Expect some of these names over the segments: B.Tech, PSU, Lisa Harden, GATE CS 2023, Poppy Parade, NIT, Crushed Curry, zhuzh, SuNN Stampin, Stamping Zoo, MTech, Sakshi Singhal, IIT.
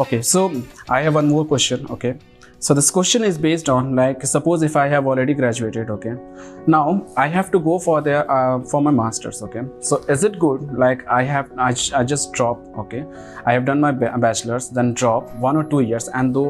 Okay, so I have one more question. Okay, so this question is based on, like, suppose if I have already graduated, okay, now I have to go for the for my master's. Okay, so is it good, like, I just drop, okay, I have done my bachelor's, then drop 1 or 2 years and do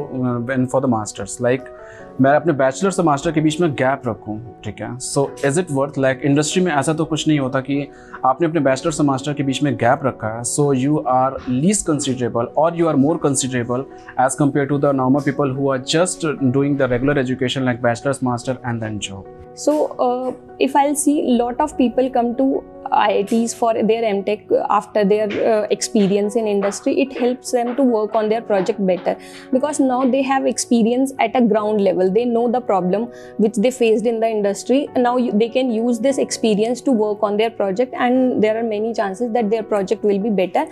for the master's, like, मैं अपने bachelors और master के बीच में gap रखूं, ठीक है? So is it worth, like, industry में ऐसा तो कुछ नहीं होता कि आपने अपने बैचलर्स और मास्टर के बीच में गैप रखा है, so you are least considerable or you are more considerable as compared to the normal people who are just doing the regular education like bachelor's, master and then job. So if I'll see, lot of people come to IITs for their MTech after their experience in industry. It helps them to work on their project better because now they have experience at a ground level. They know the problem which they faced in the industry. Now they can use this experience to work on their project, and there are many chances that their project will be better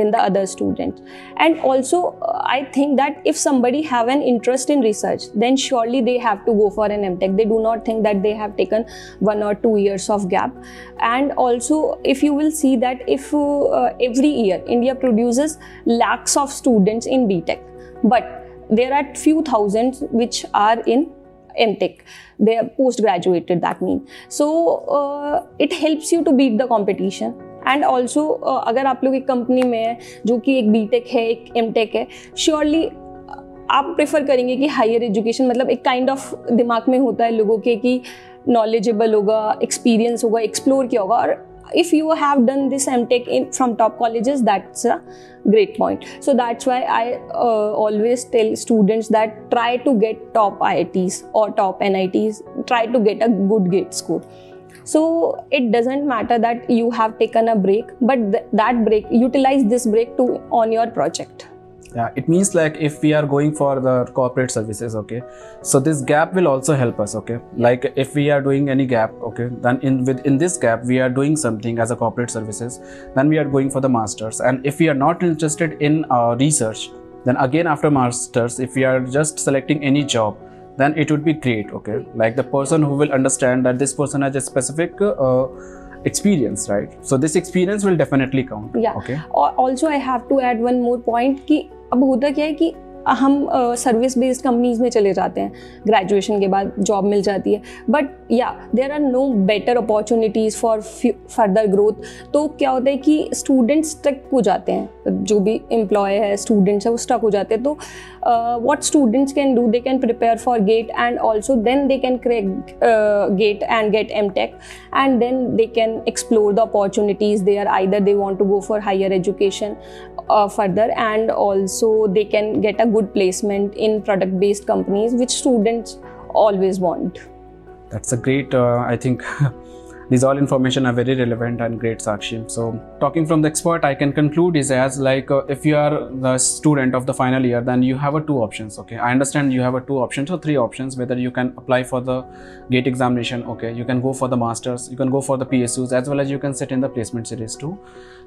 than the other students. And also I think that if somebody have an interest in research, then surely they have to go for an MTech. They do not think that they have taken 1 or 2 years of gap. And also, so if you will see that if every year India produces lakhs of students in B.Tech, but there are few thousands which are in MTech, they are postgraduated, that means. So it helps you to beat the competition. And also अगर आप लोग एक company में है जो कि एक B.Tech है, एक MTech है, surely आप प्रेफर करेंगे कि हायर एजुकेशन, मतलब एक काइंड ऑफ दिमाग में होता है लोगों के कि नॉलेजेबल होगा, एक्सपीरियंस होगा, एक्सप्लोर किया होगा. और if you have done this MTech from top colleges, that's a great point. So that's why I always tell students that try to get top IITs or top NITs, try to get a good GATE score. So it doesn't matter that you have taken a break, but that break, utilize this break to on your project. Yeah, it means, like, if we are going for the corporate services, okay, so this gap will also help us, okay, like if we are doing any gap, okay, then within this gap we are doing something as a corporate services, then we are going for the masters. And if we are not interested in research, then again after masters, if we are just selecting any job, then it would be great, okay, like the person who will understand that this person has a specific experience, right? So this experience will definitely count. Yeah. Okay. Also, I have to add one more point कि अब होता क्या है कि हम service based companies में चले जाते हैं, ग्रेजुएशन के बाद जॉब मिल जाती है, बट या there are no better opportunities for further growth. तो क्या होता है कि स्टूडेंट्स स्टक हो जाते हैं, जो भी एम्प्लॉय है, स्टूडेंट्स है, वो स्टक हो जाते हैं. तो what students can do, they can prepare for GATE and also then they can crack GATE and get MTech and then they can explore the opportunities there, either they want to go for higher education further, and also they can get a good placement in product-based companies, which students always want. That's a great, I think these all information are very relevant and great, Sakshi. So talking from the expert, I can conclude is as, like, if you are the student of the final year, then you have two options. Okay, I understand you have two options or three options, whether you can apply for the GATE examination, okay, you can go for the masters, you can go for the PSUs, as well as you can sit in the placement series too.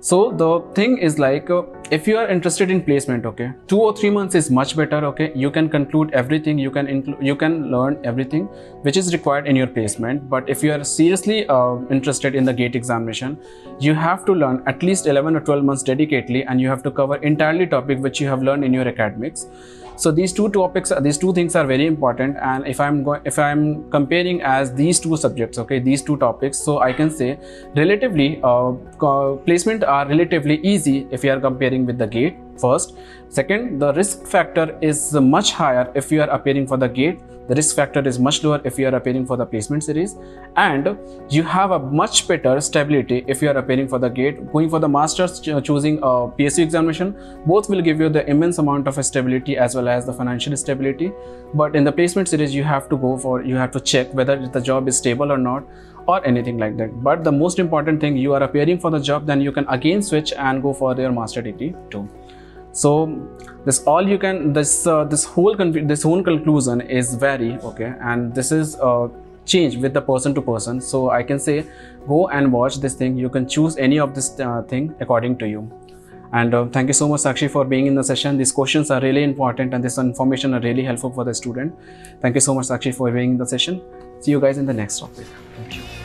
So the thing is, like, if you are interested in placement, okay, 2 or 3 months is much better. Okay, you can conclude everything, you can learn everything which is required in your placement. But if you are seriously interested in the GATE examination, you have to learn at least 11 or 12 months dedicatedly, and you have to cover entirely topic which you have learned in your academics. So these two topics, these two things are very important. And if I'm comparing as these two subjects, okay, these two topics, so I can say relatively placement are relatively easy if you are comparing with the GATE first. Second, the risk factor is much higher if you are appearing for the GATE. The risk factor is much lower if you are appearing for the placement series, and you have a much better stability if you are appearing for the GATE. Going for the masters, choosing a PSU examination, both will give you the immense amount of stability as well as the financial stability. But in the placement series, you have to go for, you have to check whether the job is stable or not, or anything like that. But the most important thing, you are appearing for the job, then you can again switch and go for your master degree too. So this all you can, this whole conclusion is very okay, and this is change with the person to person. So I can say, go and watch this thing. You can choose any of this thing according to you. And thank you so much, Sakshi, for being in the session. These questions are really important, and this information are really helpful for the student. Thank you so much, Sakshi, for being in the session. See you guys in the next topic. Thank you.